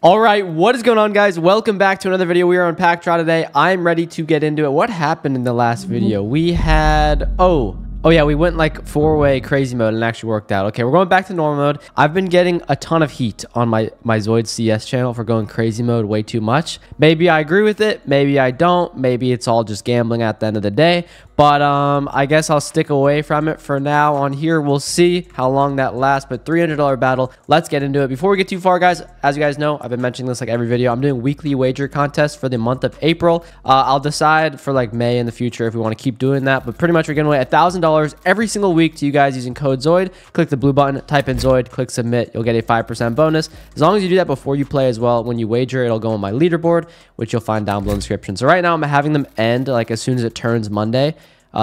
All right, what is going on, guys? Welcome back to another video. We are on PackDraw today. I'm ready to get into it. What happened in the last video? We had... Oh yeah, we went like four-way crazy mode and it actually worked out. Okay, we're going back to normal mode. I've been getting a ton of heat on my Zoid CS channel for going crazy mode way too much. Maybe I agree with it, maybe I don't. Maybe it's all just gambling at the end of the day. But I guess I'll stick away from it for now. On here, we'll see how long that lasts. But $300 battle, let's get into it. Before we get too far, guys, as you guys know, I've been mentioning this like every video. I'm doing weekly wager contests for the month of April. I'll decide for like May in the future if we want to keep doing that. But pretty much we're giving away $1,000 every single week to you guys using code Zoid. Click the blue button, type in Zoid, click submit. You'll get a 5% bonus. As long as you do that before you play as well, when you wager, it'll go on my leaderboard, which you'll find down below in the description. So right now I'm having them end like as soon as it turns Monday.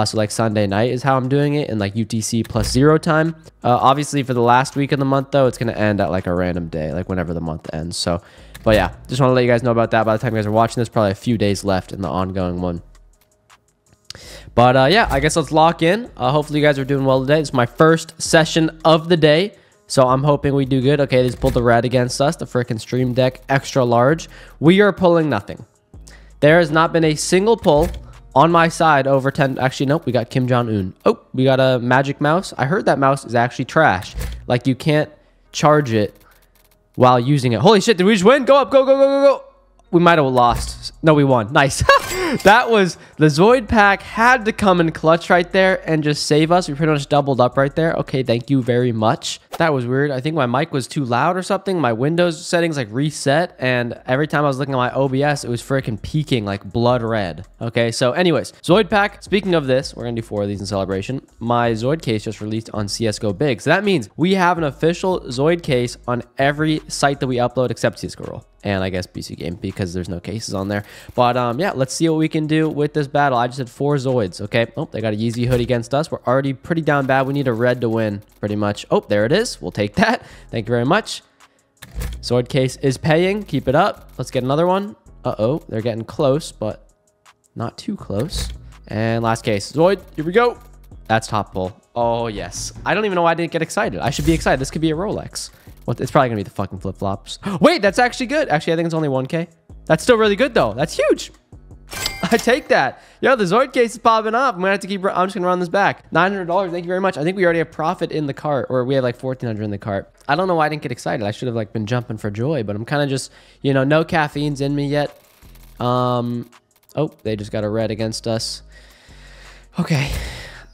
So like Sunday night is how I'm doing it in like UTC plus 0 time. Obviously for the last week of the month though, it's going to end at like a random day, like whenever the month ends. So, but yeah, just want to let you guys know about that. By the time you guys are watching this, probably a few days left in the ongoing one. But yeah, I guess let's lock in. Hopefully you guys are doing well today. It's my first session of the day, so I'm hoping we do good. Okay, they just pulled the red against us, the freaking stream deck extra large. We are pulling nothing. There has not been a single pull on my side over 10. Actually, nope, we got Kim Jong-un. Oh, we got a magic mouse. I heard that mouse is actually trash. Like you can't charge it while using it. Holy shit, did we just win? Go up, go, go, go, go, go. We might have lost. No, we won. Nice. That was the Zoid pack had to come in clutch right there and just save us. We pretty much doubled up right there. Okay, thank you very much. That was weird. I think my mic was too loud or something. My Windows settings like reset, and every time I was looking at my OBS, it was freaking peaking like blood red. Okay, so anyways, Zoid pack. Speaking of this, we're gonna do 4 of these in celebration. My Zoid case just released on CSGO Big, so that means we have an official Zoid case on every site that we upload except CSGO Roll. And I guess BC game because there's no cases on there. But yeah, let's see what we can do with this battle. I just had 4 Zoids, okay? Oh, they got a Yeezy hood against us. We're already pretty down bad. We need a red to win, pretty much. Oh, there it is. We'll take that. Thank you very much. Zoid case is paying. Keep it up. Let's get another one. Uh-oh, they're getting close, but not too close. And last case. Zoid, here we go. That's top pull. Oh, yes. I don't even know why I didn't get excited. I should be excited. This could be a Rolex. Well, it's probably going to be the fucking flip-flops. Wait, that's actually good. Actually, I think it's only 1K. That's still really good, though. That's huge. I take that. Yo, the Zoid case is popping up. I'm going to have to keep... I'm just going to run this back. $900. Thank you very much. I think we already have profit in the cart, or we have like 1,400 in the cart. I don't know why I didn't get excited. I should have like been jumping for joy, but I'm kind of just, you know, no caffeine's in me yet. Oh, they just got a red against us. Okay.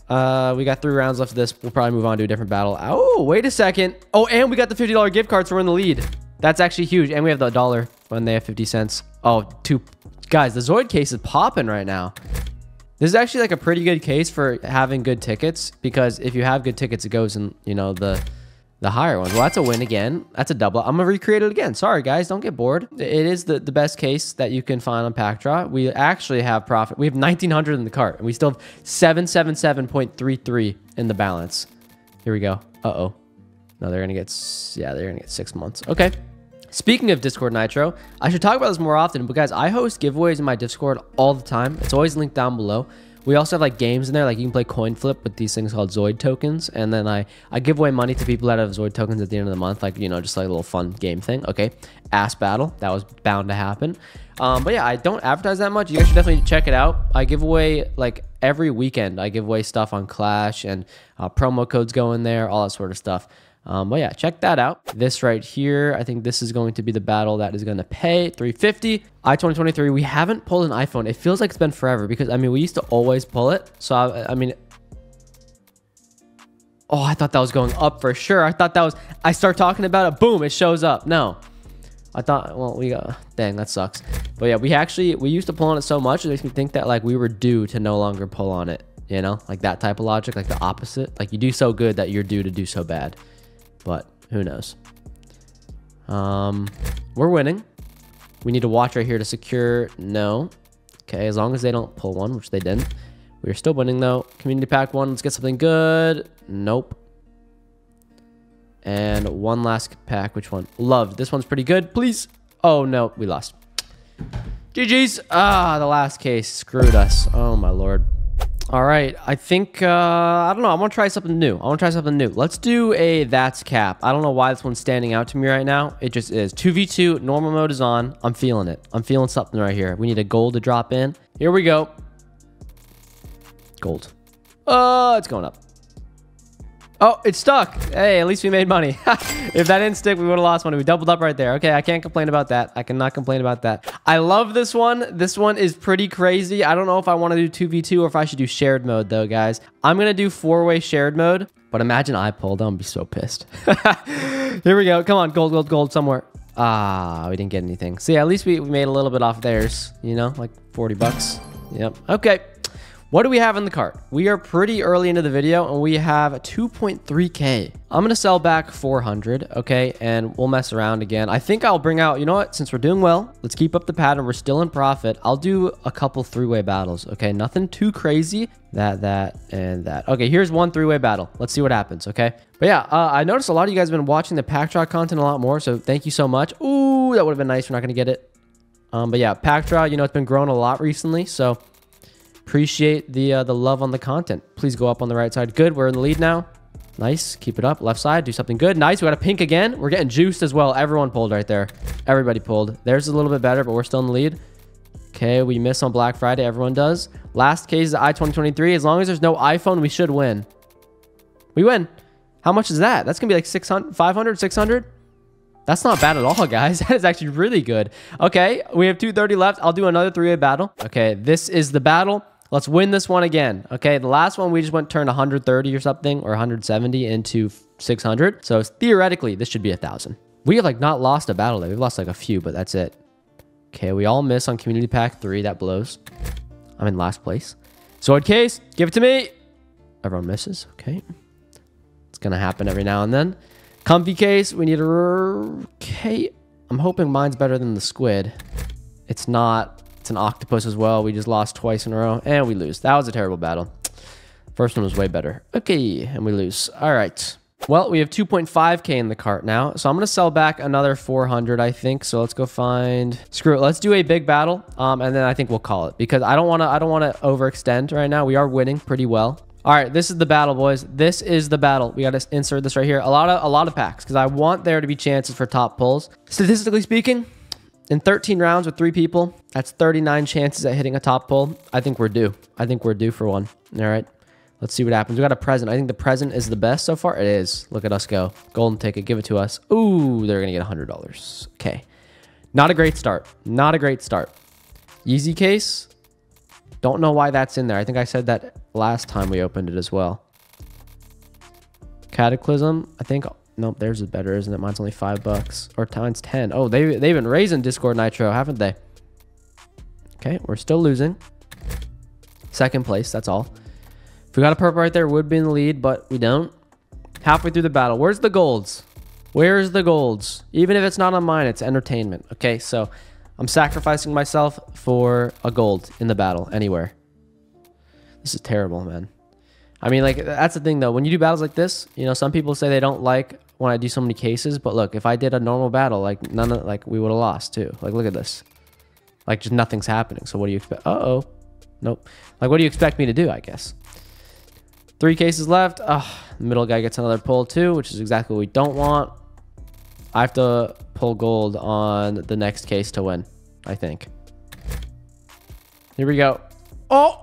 We got 3 rounds left of this. We'll probably move on to a different battle. Oh, wait a second. Oh, and we got the $50 gift card, so we're in the lead. That's actually huge. And we have the dollar when they have 50 cents. Oh, 2. Guys, the Zoid case is popping right now. This is actually like a pretty good case for having good tickets, because if you have good tickets, it goes in, you know, the higher ones. Well, that's a win again. That's a double. I'm going to recreate it again. Sorry, guys. Don't get bored. It is the best case that you can find on PackDraw. We actually have profit. We have 1,900 in the cart, and we still have 777.33 in the balance. Here we go. Uh-oh. No, they're going to get... Yeah, they're going to get 6 months. Okay. Speaking of Discord Nitro, I should talk about this more often, but guys, I host giveaways in my Discord all the time. It's always linked down below. We also have like games in there, like you can play coin flip with these things called Zoid tokens. And then I give away money to people that have Zoid tokens at the end of the month, like, you know, just like a little fun game thing. Okay, ass battle. That was bound to happen. But yeah, I don't advertise that much. You guys should definitely check it out. I give away like every weekend. I give away stuff on Clash, and promo codes go in there, all that sort of stuff. But yeah, check that out. This right here, I think this is going to be the battle that is going to pay $350. I-2023, we haven't pulled an iPhone. It feels like it's been forever because, I mean, we used to always pull it. So, I mean... Oh, I thought that was going up for sure. I thought that was... I start talking about it. Boom, it shows up. No. I thought... Well, we got... Dang, that sucks. But yeah, we actually... We used to pull on it so much, it makes me think that, like, we were due to no longer pull on it. You know? Like, that type of logic. Like, the opposite. Like, you do so good that you're due to do so bad. But who knows? We're winning. We need to watch right here to secure. No. Okay, as long as they don't pull one, which they didn't. We're still winning, though. Community pack 1. Let's get something good. Nope. And one last pack. Which one? Love. This one's pretty good. Please. Oh, no. We lost. GG's. Ah, the last case screwed us. Oh, my Lord. All right, I think, I don't know, I want to try something new. Let's do a that's cap. I don't know why this one's standing out to me right now. It just is. 2v2, normal mode is on. I'm feeling it. I'm feeling something right here. We need a gold to drop in. Here we go. Gold. Oh, it's going up. Oh, it's stuck. Hey, at least we made money. If that didn't stick, we would have lost money. We doubled up right there. Okay, I can't complain about that. I cannot complain about that. I love this one. This one is pretty crazy. I don't know if I want to do 2v2 or if I should do shared mode though, guys. I'm going to do four-way shared mode, but imagine I pulled. I'm going to be so pissed. Here we go. Come on, gold, gold, gold somewhere. Ah, we didn't get anything. See, at least we made a little bit off theirs, you know, like 40 bucks. Yep. Okay. What do we have in the cart? We are pretty early into the video and we have 2.3K. I'm going to sell back 400, okay? And we'll mess around again. I think I'll bring out, you know what? Since we're doing well, let's keep up the pattern. We're still in profit. I'll do a couple three-way battles, okay? Nothing too crazy. That, and that. Okay, here's one three-way battle. Let's see what happens, okay? But yeah, I noticed a lot of you guys have been watching the PackDraw content a lot more, so thank you so much. Ooh, that would have been nice. We're not going to get it. But yeah, PackDraw, you know, it's been growing a lot recently, so... Appreciate the love on the content. Please go up on the right side. Good. We're in the lead now. Nice. Keep it up. Left side. Do something good. Nice. We got a pink again. We're getting juiced as well. Everyone pulled right there. Everybody pulled. There's a little bit better, but we're still in the lead. Okay. We miss on Black Friday. Everyone does. Last case is i2023. As long as there's no iPhone, we should win. We win. How much is that? That's going to be like 600, 500, 600. That's not bad at all, guys. That is actually really good. Okay. We have 230 left. I'll do another three-way battle. Okay. This is the battle. Let's win this one again. Okay, the last one we just went turn 130 or something, or 170 into 600. So theoretically, this should be 1,000. We have like not lost a battle there. We've lost like a few, but that's it. Okay, we all miss on community pack 3. That blows. I'm in last place. Zoid case, give it to me. Everyone misses. Okay, it's gonna happen every now and then. Comfy case, we need a. Okay, I'm hoping mine's better than the squid. It's not. It's an octopus as well. We just lost twice in a row and we lose. That was a terrible battle. First one was way better. Okay, and we lose. All right. Well, we have 2.5K in the cart now. So I'm going to sell back another 400, I think. So let's go find... Screw it. Let's do a big battle. And then I think we'll call it because I don't want to overextend right now. We are winning pretty well. All right, this is the battle, boys. This is the battle. We got to insert this right here. A lot of packs because I want there to be chances for top pulls. Statistically speaking... In 13 rounds with 3 people, that's 39 chances at hitting a top pull. I think we're due. I think we're due for one. All right. Let's see what happens. We got a present. I think the present is the best so far. It is. Look at us go. Golden ticket. Give it to us. Ooh, they're going to get $100. Okay. Not a great start. Not a great start. Yeezy case. Don't know why that's in there. I think I said that last time we opened it as well. Cataclysm. I think... Nope, theirs is better, isn't it? Mine's only $5 or times 10. Oh, they've been raising Discord Nitro, haven't they? Okay, we're still losing. Second place, that's all. If we got a purple right there, would be in the lead, but we don't. Halfway through the battle. Where's the golds? Where's the golds? Even if it's not on mine, it's entertainment. Okay, so I'm sacrificing myself for a gold in the battle anywhere. This is terrible, man. I mean, like, that's the thing, though. When you do battles like this, you know, some people say they don't like when I do so many cases. But look, if I did a normal battle, like, we would have lost, too. Like, look at this. Like, just nothing's happening. So what do you expect? Uh-oh. Nope. Like, what do you expect me to do, I guess? 3 cases left. Ugh, the middle guy gets another pull, too, which is exactly what we don't want. I have to pull gold on the next case to win, I think. Here we go. Oh!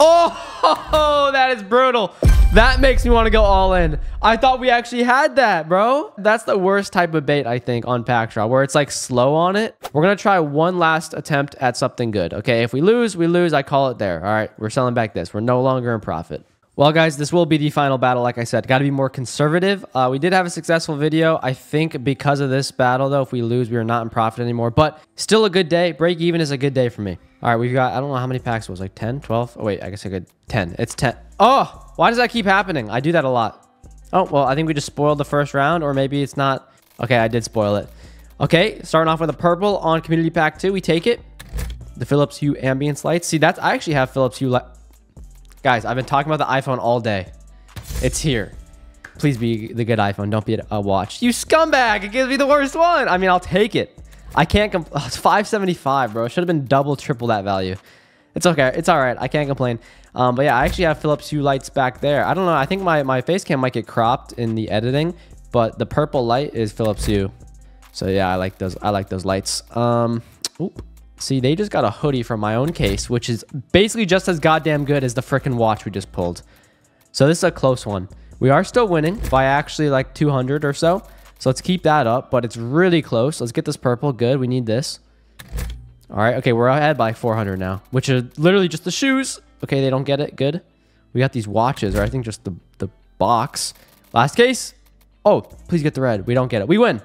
Oh, that is brutal. That makes me want to go all in. I thought we actually had that, bro. That's the worst type of bait, I think, on PackDraw, where it's like slow on it. We're going to try one last attempt at something good. Okay, if we lose, we lose. I call it there. All right, we're selling back this. We're no longer in profit. Well, guys, this will be the final battle. Like I said, got to be more conservative. We did have a successful video. I think because of this battle, though, if we lose, we are not in profit anymore. But still a good day. Break even is a good day for me. All right, we've got, I don't know how many packs it was, like 10, 12. Oh, wait, I guess I could 10. It's 10. Oh, why does that keep happening? I do that a lot. Oh, well, I think we just spoiled the first round, or maybe it's not. Okay, I did spoil it. Okay, starting off with a purple on community pack 2. We take it. The Philips Hue ambience lights. See, that's, I actually have Philips Hue lights. Guys, I've been talking about the iPhone all day. It's here. Please be the good iPhone. Don't be a watch. You scumbag! It gives me the worst one! I mean, I'll take it. I can't... Oh, it's $575, bro. It should have been double, triple that value. It's okay. It's all right. I can't complain. But yeah, I actually have Philips Hue lights back there. I don't know. I think my face cam might get cropped in the editing, but the purple light is Philips Hue. So yeah, I like those. I like those lights. Oop. See, they just got a hoodie from my own case, which is basically just as goddamn good as the frickin' watch we just pulled. So this is a close one. We are still winning by actually like 200 or so. So let's keep that up, but it's really close. Let's get this purple. Good. We need this. All right. Okay. We're ahead by 400 now, which are literally just the shoes. Okay. They don't get it. Good. We got these watches, or I think just the box. Last case. Oh, please get the red. We don't get it. We win.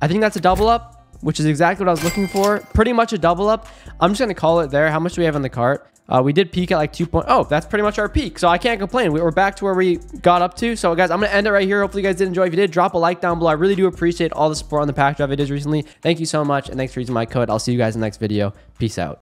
I think that's a double up, which is exactly what I was looking for. Pretty much a double up. I'm just going to call it there. How much do we have in the cart? We did peak at like 2.0. Oh, that's pretty much our peak. So I can't complain. We're back to where we got up to. So guys, I'm going to end it right here. Hopefully you guys did enjoy. If you did, drop a like down below. I really do appreciate all the support on the PackDraw videos recently. Thank you so much. And thanks for using my code. I'll see you guys in the next video. Peace out.